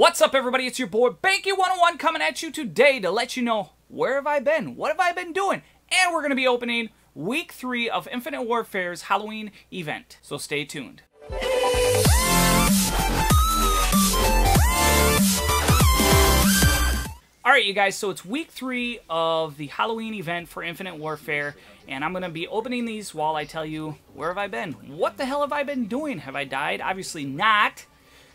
What's up, everybody? It's your boy Banky101 coming at you today to let you know where have I been, what have I been doing, and we're going to be opening Week 3 of Infinite Warfare's Halloween event, so stay tuned. Alright you guys, so it's week 3 of the Halloween event for Infinite Warfare, and I'm going to be opening these while I tell you where have I been. What the hell have I been doing? Have I died? Obviously not.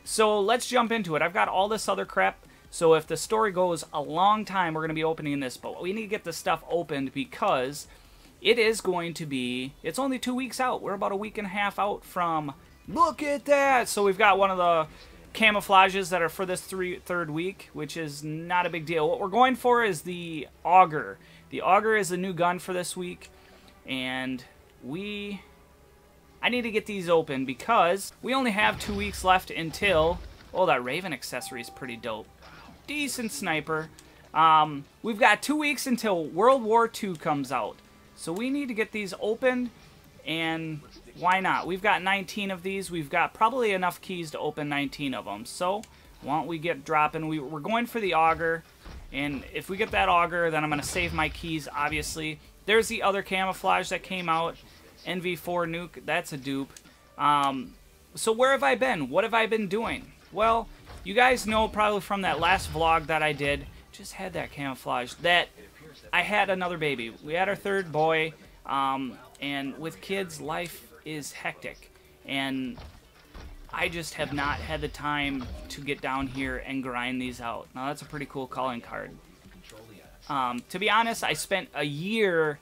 So let's jump into it. I've got all this other crap, so if the story goes a long time, we're going to be opening this, but we need to get this stuff opened because it is going to be, it's only 2 weeks out. We're about a week and a half out from, look at that! So we've got one of the camouflages that are for this third week, which is not a big deal. What we're going for is the auger. The auger is a new gun for this week, and I need to get these open because we only have 2 weeks left until, oh, that Raven accessory is pretty dope. Decent sniper. We've got 2 weeks until World War II comes out, so we need to get these opened. And why not? We've got 19 of these. We've got probably enough keys to open 19 of them. So why don't we get dropping? We're going for the auger. And if we get that auger, then I'm going to save my keys, obviously. There's the other camouflage that came out. NV4 nuke. That's a dupe. So where have I been? What have I been doing? Well, you guys know probably from that last vlog that I did. Just had that camouflage. That I had another baby. We had our third boy. And with kids, life is hectic, and I just have not had the time to get down here and grind these out. Now that's a pretty cool calling card. To be honest, I spent a year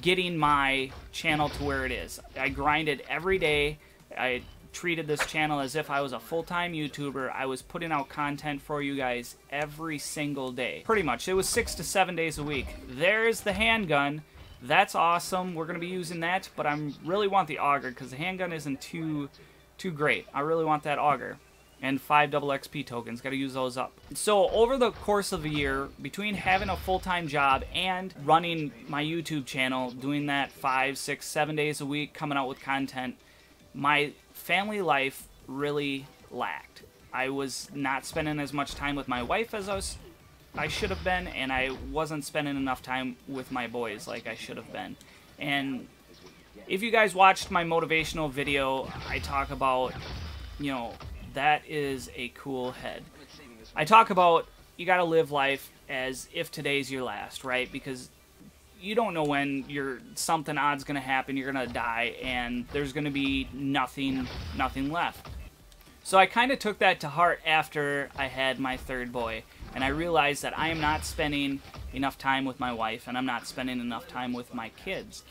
getting my channel to where it is. I grinded every day. I treated this channel as if I was a full-time YouTuber. I was putting out content for you guys every single day. Pretty much. It was 6 to 7 days a week. There's the handgun. That's awesome. We're going to be using that, but I really want the auger because the handgun isn't too great. I really want that auger. And 5 double XP tokens. Got to use those up. So over the course of the year, between having a full-time job and running my YouTube channel, doing that 5, 6, 7 days a week, coming out with content, my family life really lacked. I was not spending as much time with my wife as I should have been, and I wasn't spending enough time with my boys like I should have been. And if you guys watched my motivational video, I talk about, you know, that is a cool head. I talk about you gotta live life as if today's your last, right? Because you don't know when something odd's gonna happen, you're gonna die, and there's gonna be nothing left. So I kind of took that to heart after I had my third boy. And I realized that I am not spending enough time with my wife, and I'm not spending enough time with my kids.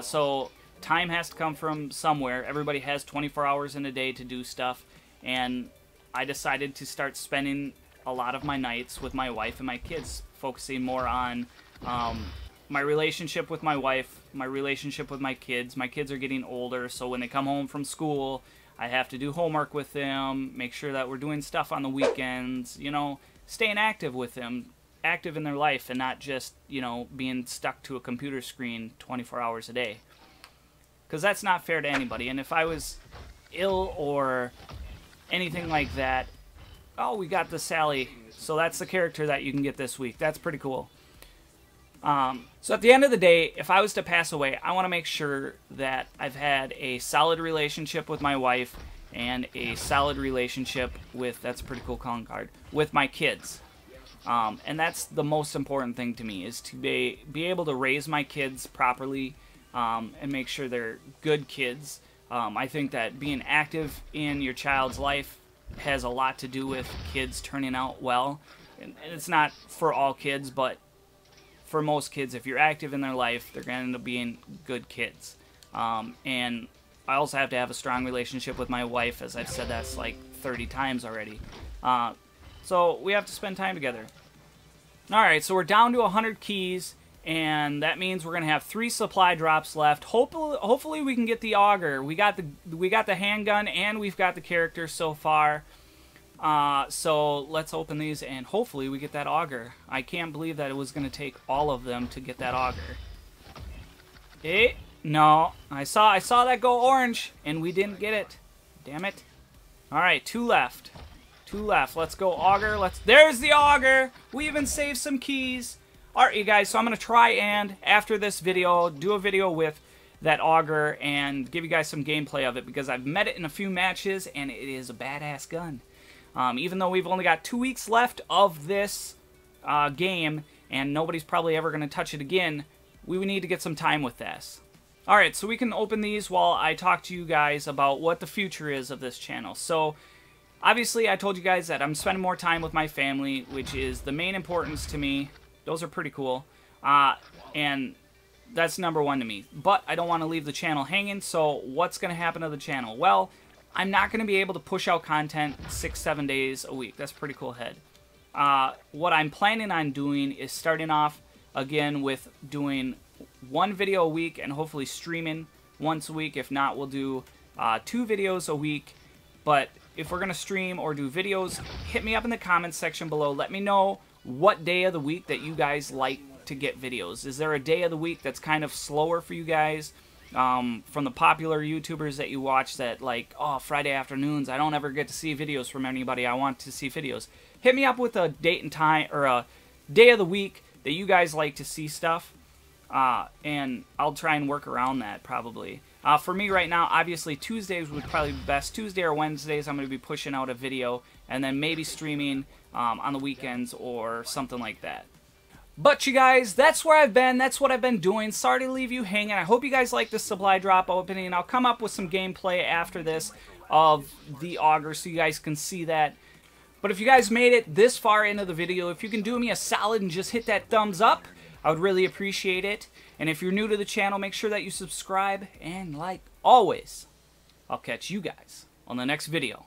So time has to come from somewhere. Everybody has 24 hours in a day to do stuff, and I decided to start spending a lot of my nights with my wife and my kids, focusing more on my relationship with my wife, my relationship with my kids. My kids are getting older, so when they come home from school, I have to do homework with them, make sure that we're doing stuff on the weekends, you know, staying active with them, active in their life, and not just, you know, being stuck to a computer screen 24 hours a day. Because that's not fair to anybody. And if I was ill or anything like that, oh, we got the Sally. So that's the character that you can get this week. That's pretty cool. So at the end of the day, if I was to pass away, I want to make sure that I've had a solid relationship with my wife and a solid relationship with, that's a pretty cool calling card, with my kids. And that's the most important thing to me, is to be able to raise my kids properly and make sure they're good kids. I think that being active in your child's life has a lot to do with kids turning out well. And it's not for all kids, but for most kids, if you're active in their life, they're going to end up being good kids. And I also have to have a strong relationship with my wife, as I've said that's like 30 times already. So we have to spend time together. Alright, so we're down to 100 keys, and that means we're going to have 3 supply drops left. Hopefully we can get the auger. We got the handgun, and we've got the character so far. So let's open these, and hopefully we get that auger. I can't believe that it was going to take all of them to get that auger. Okay. No, I saw that go orange, and we didn't get it. Damn it. All right, 2 left. two left. Let's go auger. There's the auger. We even saved some keys. All right, you guys, so I'm going to try and, after this video, do a video with that auger and give you guys some gameplay of it, because I've met it in a few matches, and it is a badass gun. Even though we've only got 2 weeks left of this game, and nobody's probably ever going to touch it again, we need to get some time with this. All right, so we can open these while I talk to you guys about what the future is of this channel. So, obviously, I told you guys that I'm spending more time with my family, which is the main importance to me. Those are pretty cool, and that's number one to me. But I don't want to leave the channel hanging, so what's going to happen to the channel? Well, I'm not going to be able to push out content 6-7 days a week. That's pretty cool head. What I'm planning on doing is starting off again with doing one video a week and hopefully streaming once a week. If not, we'll do 2 videos a week. But if we're going to stream or do videos, hit me up in the comments section below. Let me know what day of the week that you guys like to get videos. Is there a day of the week that's kind of slower for you guys? From the popular YouTubers that you watch that, like, oh, Friday afternoons, I don't ever get to see videos from anybody. I want to see videos. Hit me up with a date and time, or a day of the week that you guys like to see stuff. And I'll try and work around that, probably. For me right now, obviously, Tuesdays would probably be best. Tuesday or Wednesdays, I'm going to be pushing out a video, and then maybe streaming on the weekends or something like that. But you guys, that's where I've been. That's what I've been doing. Sorry to leave you hanging. I hope you guys like this supply drop opening. I'll come up with some gameplay after this of the auger so you guys can see that. But if you guys made it this far into the video, if you can do me a solid and just hit that thumbs up, I would really appreciate it. And if you're new to the channel, make sure that you subscribe and like always. I'll catch you guys on the next video.